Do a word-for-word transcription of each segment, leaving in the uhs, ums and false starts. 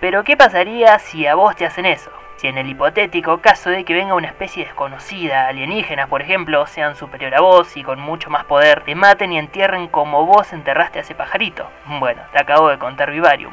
Pero ¿qué pasaría si a vos te hacen eso? Si en el hipotético caso de que venga una especie desconocida, alienígenas por ejemplo, sean superior a vos y con mucho más poder, te maten y entierren como vos enterraste a ese pajarito. Bueno, te acabo de contar Vivarium.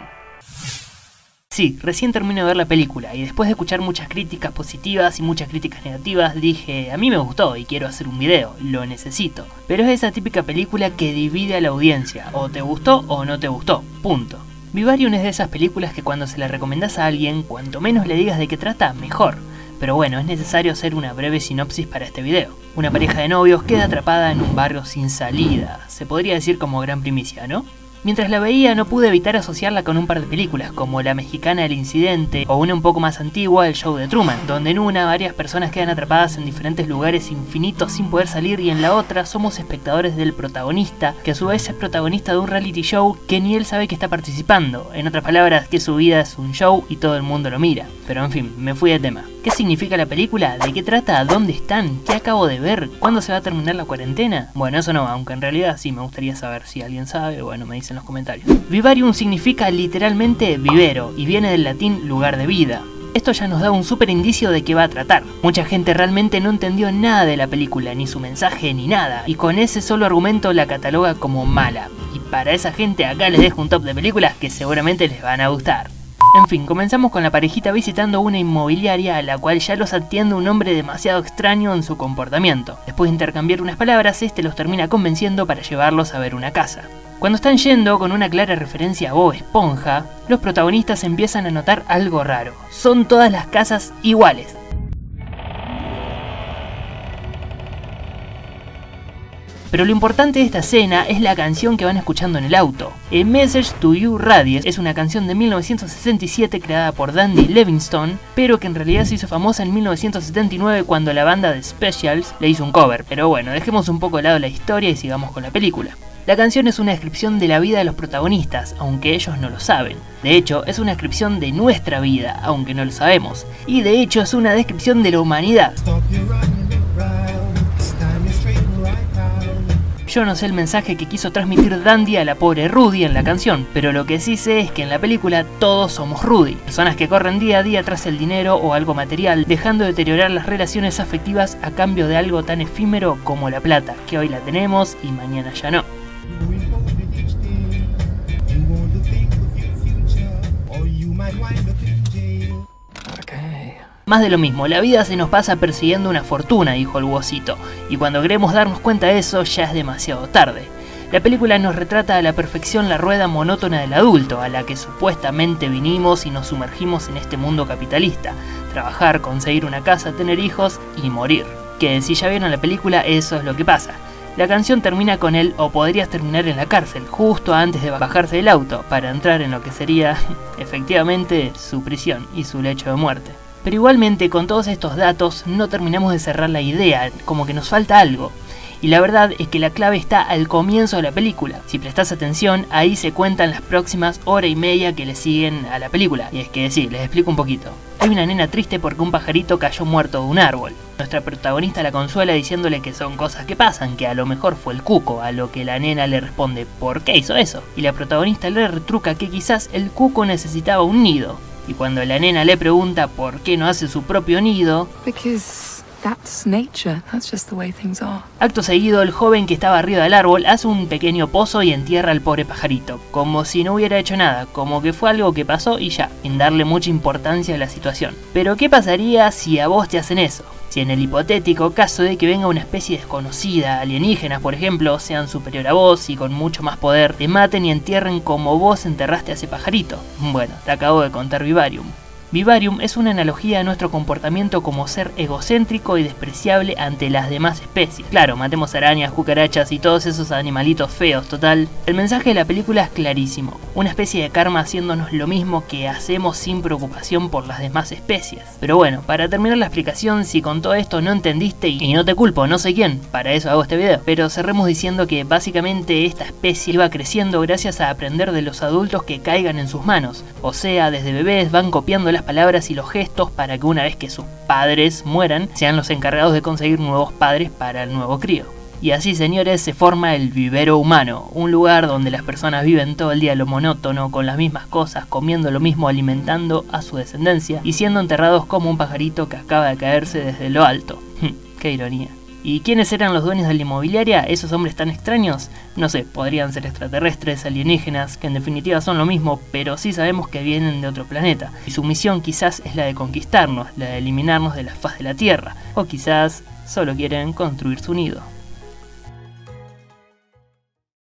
Sí, recién terminé de ver la película y después de escuchar muchas críticas positivas y muchas críticas negativas dije, a mí me gustó y quiero hacer un video, lo necesito. Pero es esa típica película que divide a la audiencia, o te gustó o no te gustó, punto. Vivarium es de esas películas que cuando se la recomendás a alguien, cuanto menos le digas de qué trata, mejor. Pero bueno, es necesario hacer una breve sinopsis para este video. Una pareja de novios queda atrapada en un barrio sin salida, se podría decir como gran primicia, ¿no? Mientras la veía no pude evitar asociarla con un par de películas, como la mexicana El Incidente, o una un poco más antigua, El Show de Truman, donde en una varias personas quedan atrapadas en diferentes lugares infinitos sin poder salir, y en la otra somos espectadores del protagonista, que a su vez es protagonista de un reality show que ni él sabe que está participando, en otras palabras que su vida es un show y todo el mundo lo mira. Pero en fin, me fui de tema. ¿Qué significa la película? ¿De qué trata? ¿Dónde están? ¿Qué acabo de ver? ¿Cuándo se va a terminar la cuarentena? Bueno, eso no, aunque en realidad sí me gustaría saber si alguien sabe, bueno, me dice en los comentarios. Vivarium significa literalmente vivero y viene del latín lugar de vida. Esto ya nos da un súper indicio de qué va a tratar. Mucha gente realmente no entendió nada de la película, ni su mensaje, ni nada, y con ese solo argumento la cataloga como mala. Y para esa gente acá les dejo un top de películas que seguramente les van a gustar. En fin, comenzamos con la parejita visitando una inmobiliaria a la cual ya los atiende un hombre demasiado extraño en su comportamiento. Después de intercambiar unas palabras, este los termina convenciendo para llevarlos a ver una casa. Cuando están yendo, con una clara referencia a Bob Esponja, los protagonistas empiezan a notar algo raro. Son todas las casas iguales. Pero lo importante de esta escena es la canción que van escuchando en el auto. A Message to You Radio es una canción de mil novecientos sesenta y siete creada por Dandy Livingstone, pero que en realidad se hizo famosa en mil novecientos setenta y nueve cuando la banda The Specials le hizo un cover. Pero bueno, dejemos un poco de lado la historia y sigamos con la película. La canción es una descripción de la vida de los protagonistas, aunque ellos no lo saben. De hecho, es una descripción de nuestra vida, aunque no lo sabemos. Y de hecho, es una descripción de la humanidad. Yo no sé el mensaje que quiso transmitir Dandy a la pobre Rudy en la canción, pero lo que sí sé es que en la película todos somos Rudy, personas que corren día a día tras el dinero o algo material, dejando de deteriorar las relaciones afectivas a cambio de algo tan efímero como la plata, que hoy la tenemos y mañana ya no. Más de lo mismo, la vida se nos pasa persiguiendo una fortuna, dijo el buhocito, y cuando queremos darnos cuenta de eso ya es demasiado tarde. La película nos retrata a la perfección la rueda monótona del adulto, a la que supuestamente vinimos y nos sumergimos en este mundo capitalista. Trabajar, conseguir una casa, tener hijos y morir. Que si ya vieron la película, eso es lo que pasa. La canción termina con él, o podrías terminar en la cárcel, justo antes de bajarse del auto, para entrar en lo que sería, efectivamente, su prisión y su lecho de muerte. Pero igualmente con todos estos datos no terminamos de cerrar la idea, como que nos falta algo. Y la verdad es que la clave está al comienzo de la película. Si prestás atención, ahí se cuentan las próximas hora y media que le siguen a la película. Y es que sí, les explico un poquito. Hay una nena triste porque un pajarito cayó muerto de un árbol. Nuestra protagonista la consuela diciéndole que son cosas que pasan, que a lo mejor fue el cuco, a lo que la nena le responde ¿por qué hizo eso? Y la protagonista le retruca que quizás el cuco necesitaba un nido. Y cuando la nena le pregunta por qué no hace su propio nido, acto seguido el joven que estaba arriba del árbol hace un pequeño pozo y entierra al pobre pajarito, como si no hubiera hecho nada, como que fue algo que pasó y ya, sin darle mucha importancia a la situación. Pero ¿qué pasaría si a vos te hacen eso? Si en el hipotético caso de que venga una especie desconocida, alienígenas por ejemplo, sean superior a vos y con mucho más poder, te maten y entierren como vos enterraste a ese pajarito. Bueno, te acabo de contar Vivarium. Vivarium es una analogía a nuestro comportamiento como ser egocéntrico y despreciable ante las demás especies. Claro, matemos arañas, cucarachas y todos esos animalitos feos, total. El mensaje de la película es clarísimo, una especie de karma haciéndonos lo mismo que hacemos sin preocupación por las demás especies. Pero bueno, para terminar la explicación, si con todo esto no entendiste, y no te culpo, no sé quién, para eso hago este video, pero cerremos diciendo que básicamente esta especie iba creciendo gracias a aprender de los adultos que caigan en sus manos. O sea, desde bebés van copiando la las palabras y los gestos para que una vez que sus padres mueran, sean los encargados de conseguir nuevos padres para el nuevo crío. Y así, señores, se forma el vivero humano, un lugar donde las personas viven todo el día lo monótono, con las mismas cosas, comiendo lo mismo, alimentando a su descendencia y siendo enterrados como un pajarito que acaba de caerse desde lo alto. Qué ironía. ¿Y quiénes eran los dueños de la inmobiliaria? ¿Esos hombres tan extraños? No sé, podrían ser extraterrestres, alienígenas, que en definitiva son lo mismo, pero sí sabemos que vienen de otro planeta. Y su misión quizás es la de conquistarnos, la de eliminarnos de la faz de la Tierra, o quizás solo quieren construir su nido.